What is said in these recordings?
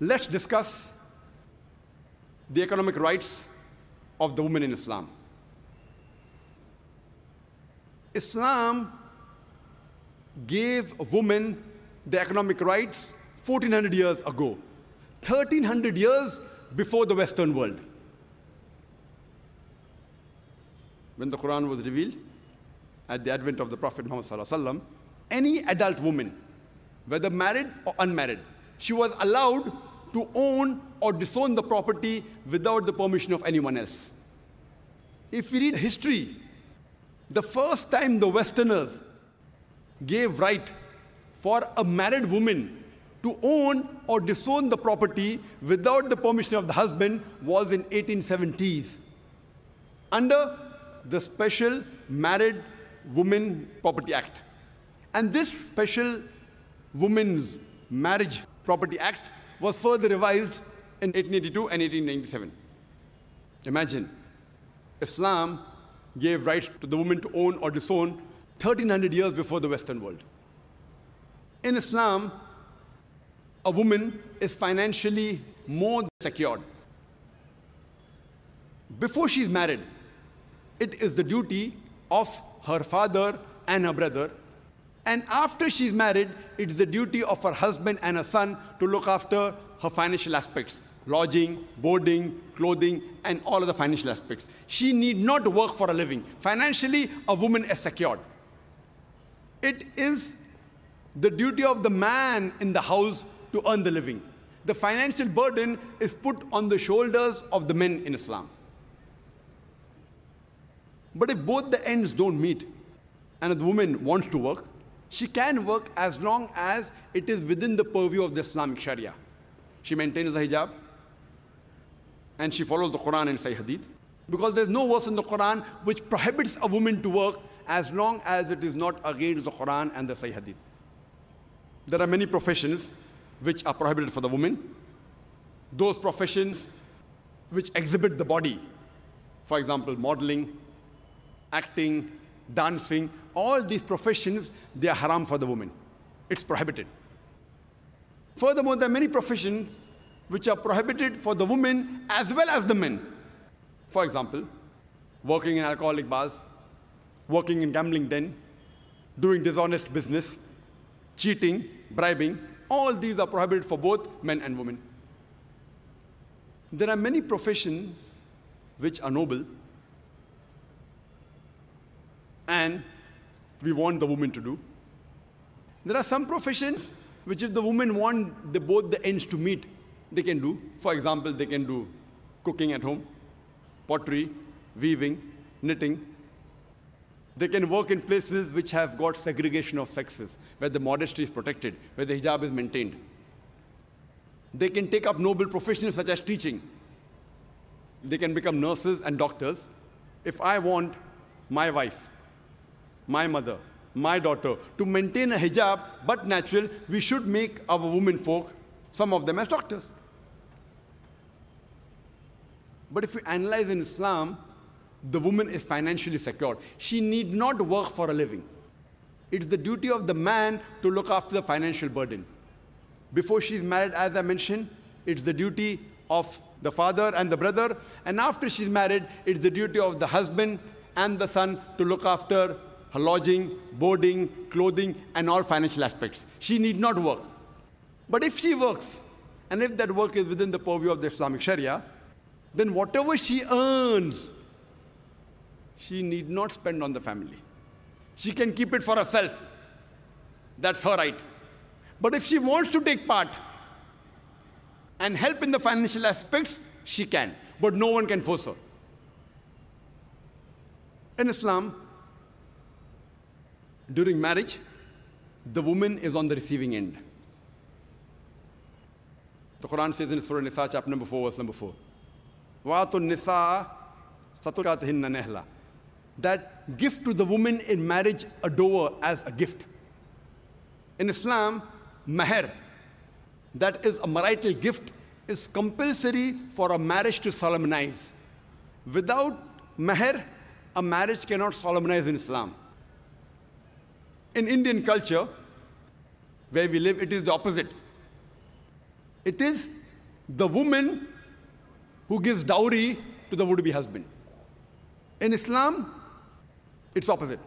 Let's discuss the economic rights of the woman in Islam. Islam gave women the economic rights 1400 years ago, 1300 years before the Western world. When the Quran was revealed at the advent of the Prophet Muhammad Sallallahu Alaihi Wasallam, any adult woman, whether married or unmarried, she was allowed to own or disown the property without the permission of anyone else. If we read history, the first time the Westerners gave right for a married woman to own or disown the property without the permission of the husband was in 1870s, under the Special Married Woman Property Act. And this Special Women's Marriage Property Act was further revised in 1882 and 1897. Imagine, Islam gave rights to the woman to own or disown 1300 years before the Western world. In Islam, a woman is financially more secured. Before she is married, it is the duty of her father and her brother. And after she's married, it's the duty of her husband and her son to look after her financial aspects, lodging, boarding, clothing, and all of the financial aspects. She need not work for a living. Financially, a woman is secured. It is the duty of the man in the house to earn the living. The financial burden is put on the shoulders of the men in Islam. But if both the ends don't meet, and the woman wants to work, she can work as long as it is within the purview of the Islamic Sharia. She maintains the hijab and she follows the Quran and Sahih Hadith, because there's no verse in the Quran which prohibits a woman to work as long as it is not against the Quran and the Sahih Hadith. There are many professions which are prohibited for the woman. Those professions which exhibit the body, for example, modeling, acting, dancing, all these professions, they are haram for the woman. It's prohibited. Furthermore, there are many professions which are prohibited for the women as well as the men. For example, working in alcoholic bars, working in gambling den, doing dishonest business, cheating, bribing, all these are prohibited for both men and women. There are many professions which are noble, and we want the woman to do. There are some professions which, if the women want both the ends to meet, they can do. For example, they can do cooking at home, pottery, weaving, knitting. They can work in places which have got segregation of sexes, where the modesty is protected, where the hijab is maintained. They can take up noble professions such as teaching. They can become nurses and doctors. If I want my wife, my mother, my daughter, to maintain a hijab, but natural, we should make our women folk, some of them as doctors. But if we analyze in Islam, the woman is financially secured. She need not work for a living. It's the duty of the man to look after the financial burden. Before she's married, as I mentioned, it's the duty of the father and the brother. And after she's married, it's the duty of the husband and the son to look after her lodging, boarding, clothing, and all financial aspects. She need not work. But if she works, and if that work is within the purview of the Islamic Sharia, then whatever she earns, she need not spend on the family. She can keep it for herself. That's her right. But if she wants to take part and help in the financial aspects, she can. But no one can force her. In Islam, during marriage, the woman is on the receiving end. The Quran says in Surah Nisa, chapter number 4, verse number 4, that give to the woman in marriage a dower as a gift. In Islam, maher, that is a marital gift, is compulsory for a marriage to solemnize. Without maher, a marriage cannot solemnize in Islam. In Indian culture, where we live, it is the opposite. It is the woman who gives dowry to the would-be husband. In Islam, it's opposite.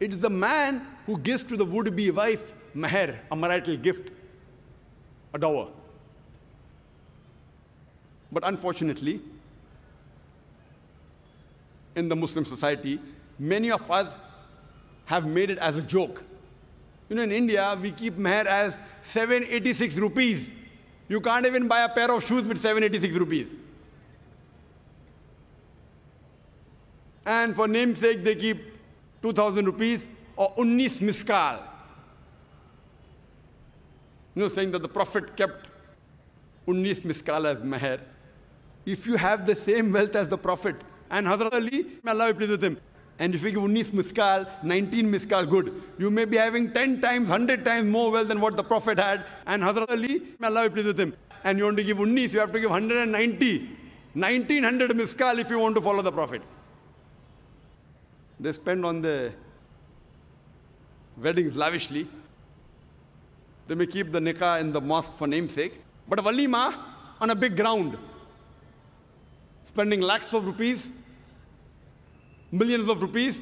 It is the man who gives to the would-be wife maher, a marital gift, a dower. But unfortunately, in the Muslim society, many of us have made it as a joke. You know, in India, we keep maher as 786 rupees. You can't even buy a pair of shoes with 786 rupees. And for namesake, they keep 2,000 rupees or 19 miskal. You know, saying that the Prophet kept 19 miskal as maher. If you have the same wealth as the Prophet, and Hazrat Ali, may Allah be pleased with him, and if you give 19 miskal, 19 miskal good, you may be having 10 times, 100 times more wealth than what the Prophet had, and Hazrat Ali, may Allah be pleased with him, and you want to give 19, you have to give 190, 1900 miskal if you want to follow the Prophet. They spend on the weddings lavishly. They may keep the nikah in the mosque for namesake, but a walima on a big ground, spending lakhs of rupees, millions of rupees,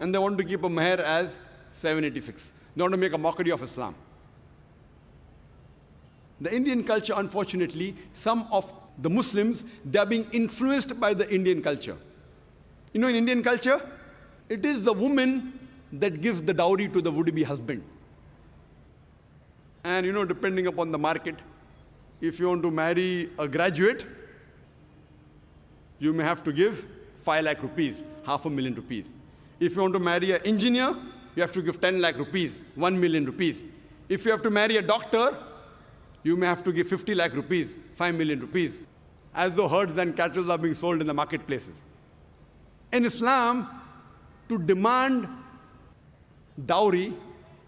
and they want to keep a maher as 786. They want to make a mockery of Islam. The Indian culture, unfortunately, some of the Muslims, they are being influenced by the Indian culture. You know, in Indian culture, it is the woman that gives the dowry to the would-be husband. And you know, depending upon the market, if you want to marry a graduate, you may have to give 5 lakh rupees, half a million rupees. If you want to marry an engineer, you have to give 10 lakh rupees, 1 million rupees. If you have to marry a doctor, you may have to give 50 lakh rupees, 5 million rupees, as though herds and cattle are being sold in the marketplaces. In Islam, to demand dowry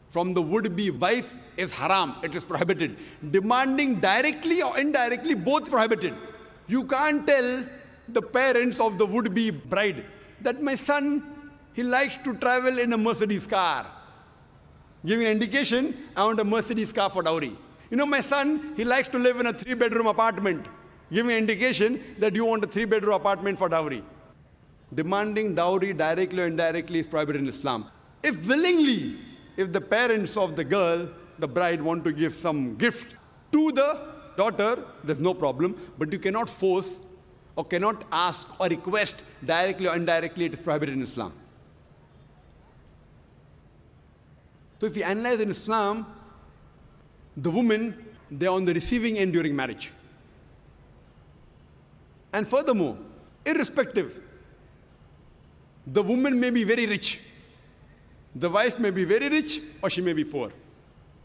from the would-be wife is haram. It is prohibited. Demanding directly or indirectly, both prohibited. You can't tell the parents of the would-be bride that my son, he likes to travel in a Mercedes car. Giving an indication, I want a Mercedes car for dowry. You know, my son, he likes to live in a 3-bedroom apartment. Giving an indication that you want a 3-bedroom apartment for dowry. Demanding dowry directly or indirectly is prohibited in Islam. If willingly, if the parents of the girl, the bride, want to give some gift to the daughter, there's no problem, but you cannot force or cannot ask or request directly or indirectly. It is prohibited in Islam. So if you analyze in Islam, the women, they're on the receiving end during marriage. And furthermore, irrespective, the woman may be very rich. The wife may be very rich or she may be poor.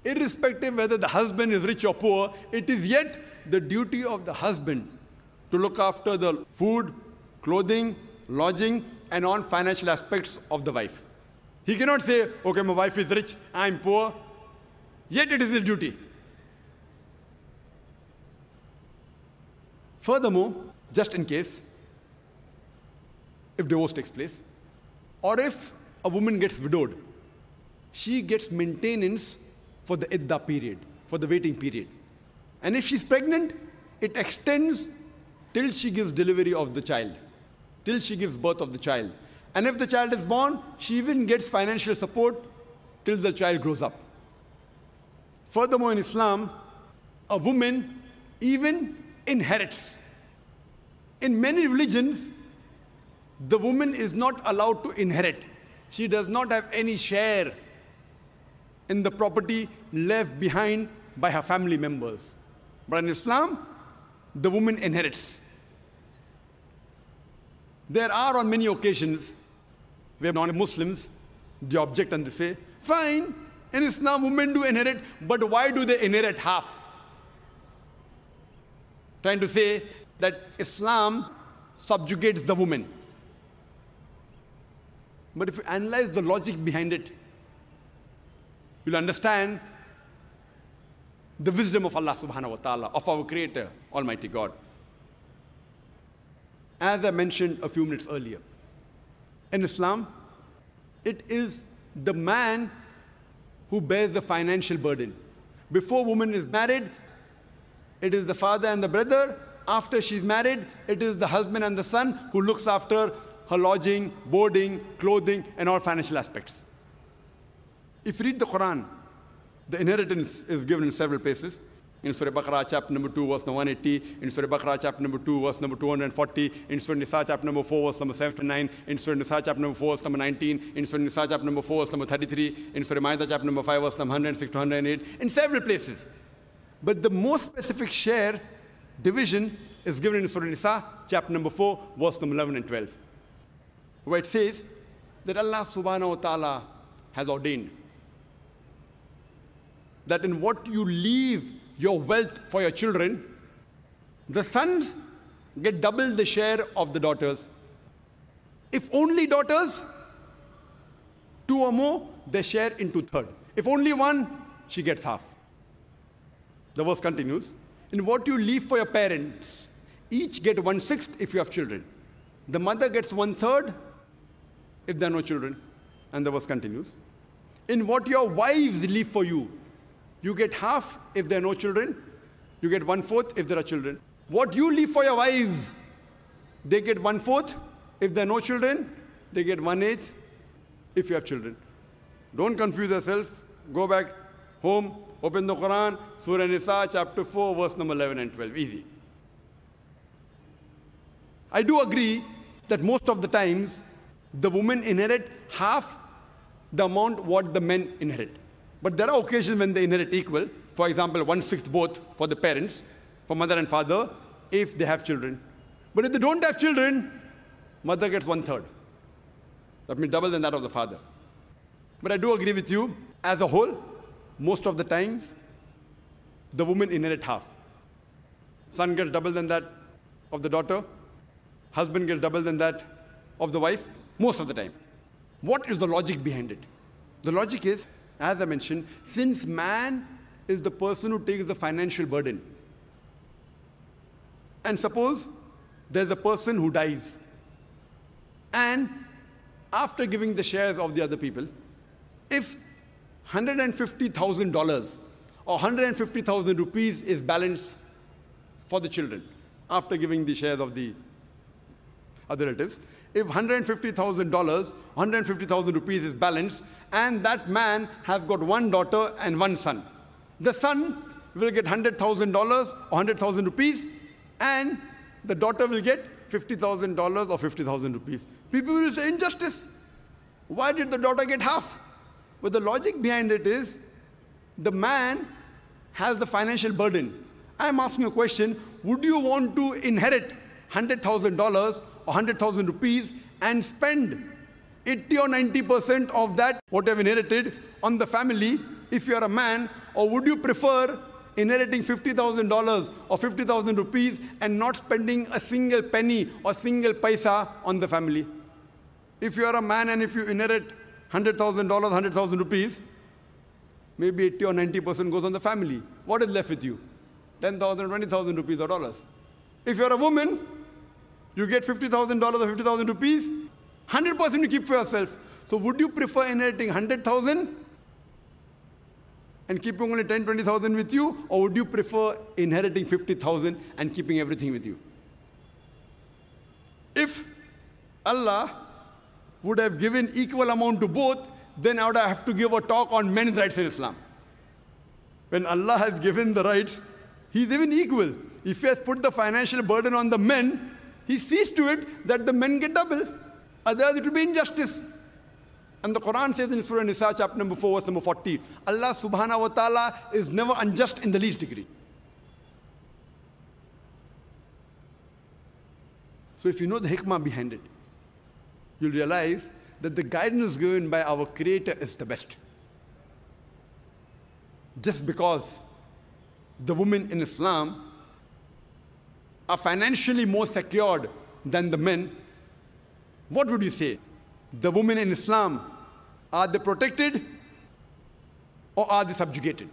Irrespective whether the husband is rich or poor, it is yet the duty of the husband to look after the food, clothing, lodging, and on financial aspects of the wife. He cannot say, okay, my wife is rich, I'm poor. Yet it is his duty. Furthermore, just in case, if divorce takes place, or if a woman gets widowed, she gets maintenance for the iddah period, for the waiting period. And if she's pregnant, it extends till she gives delivery of the child, till she gives birth of the child. And if the child is born, she even gets financial support till the child grows up. Furthermore, in Islam, a woman even inherits. In many religions, the woman is not allowed to inherit. She does not have any share in the property left behind by her family members. But in Islam, the woman inherits. There are on many occasions where non-Muslims, they object and they say, fine, in Islam women do inherit, but why do they inherit half? Trying to say that Islam subjugates the woman. But if you analyze the logic behind it, you'll understand the wisdom of Allah Subhanahu wa ta'ala, of our Creator, Almighty God. As I mentioned a few minutes earlier, in Islam, it is the man who bears the financial burden. Before woman is married, It is the father and the brother. After she's married, it is the husband and the son who looks after her lodging, boarding, clothing, and all financial aspects. If you read the Quran, the inheritance is given in several places. In Surah Baqarah, chapter number 2, verse number 180. In Surah Baqarah, chapter number 2, verse number 240. In Surah Nisa, chapter number 4, verse number 79. In Surah Nisa, chapter number 4, verse number 19. In Surah Nisa, chapter number 4, verse number 33. In Surah Maidah, chapter number 5, verse number 106 to 108. In several places. But the most specific share division is given in Surah Nisa, chapter number 4, verse number 11 and 12. Where it says that Allah subhanahu wa ta'ala has ordained that in what you leave your wealth for your children, the sons get double the share of the daughters. If only daughters, two or more, they share into third. If only one, she gets half. The verse continues, in what you leave for your parents, each get 1/6 if you have children. The mother gets 1/3 if there are no children. And the verse continues, in what your wives leave for you, you get half if there are no children. You get 1/4 if there are children. What you leave for your wives, they get 1/4 if there are no children. They get 1/8 if you have children. Don't confuse yourself. Go back home, open the Quran, Surah Nisa, chapter 4, verse number 11 and 12. Easy. I do agree that most of the times, the women inherit half the amount what the men inherit. But there are occasions when they inherit equal. For example, 1/6 both for the parents, for mother and father, if they have children. But if they don't have children, mother gets 1/3. That means double than that of the father. But I do agree with you, as a whole, most of the times, the women inherit half. Son gets double than that of the daughter. Husband gets double than that of the wife, most of the time. What is the logic behind it? The logic is, as I mentioned, since man is the person who takes the financial burden, and suppose there's a person who dies, and after giving the shares of the other people, if $150,000 or 150,000 rupees is balanced for the children, after giving the shares of the other relatives, if $150,000, 150,000 rupees is balanced, and that man has got one daughter and one son, the son will get $100,000 or 100,000 rupees, and the daughter will get $50,000 or 50,000 rupees. People will say, injustice. Why did the daughter get half? But the logic behind it is, the man has the financial burden. I'm asking a question, would you want to inherit $100,000 or 100,000 rupees and spend 80 or 90% of that, what you have inherited, on the family if you are a man? Or would you prefer inheriting $50,000 or 50,000 rupees and not spending a single penny or single paisa on the family? If you are a man and if you inherit $100,000, 100,000 rupees, maybe 80 or 90% goes on the family. What is left with you? 10,000, 20,000 rupees or dollars. If you are a woman, you get $50,000 or 50,000 rupees, 100% you keep for yourself. So would you prefer inheriting 100,000 and keeping only 10, 20,000 with you? Or would you prefer inheriting 50,000 and keeping everything with you? If Allah would have given equal amount to both, then I would have to give a talk on men's rights in Islam. When Allah has given the rights, He's even equal. If He has put the financial burden on the men, He sees to it that the men get double. Otherwise, it will be injustice. And the Quran says in Surah Nisa, chapter number 4, verse number 40, Allah subhanahu wa ta'ala is never unjust in the least degree. So if you know the hikmah behind it, you'll realize that the guidance given by our Creator is the best. Just because the women in Islam are financially more secured than the men, what would you say? The women in Islam, are they protected or are they subjugated?